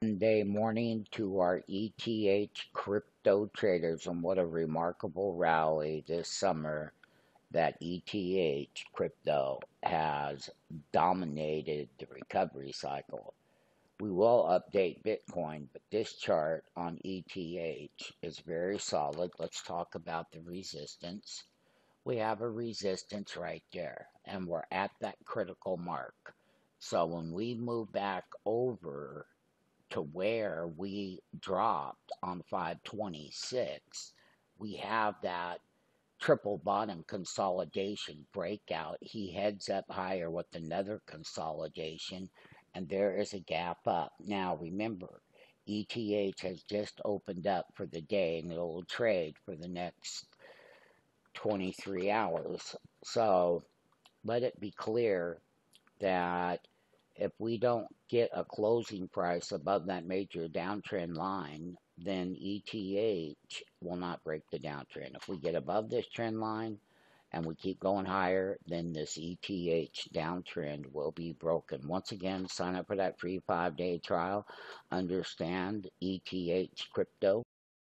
Monday morning to our ETH crypto traders, and what a remarkable rally this summer that ETH crypto has dominated the recovery cycle. We will update Bitcoin, but this chart on ETH is very solid. Let's talk about the resistance. We have a resistance right there, and we're at that critical mark. So when we move back over to where we dropped on 526, we have that triple bottom consolidation breakout. He heads up higher with another consolidation, and there is a gap up. Now remember, ETH has just opened up for the day, and it'll trade for the next 23 hours. So let it be clear that if we don't get a closing price above that major downtrend line, then ETH will not break the downtrend. If we get above this trend line and we keep going higher, then this ETH downtrend will be broken. Once again, sign up for that free 5-day trial. Understand ETH crypto.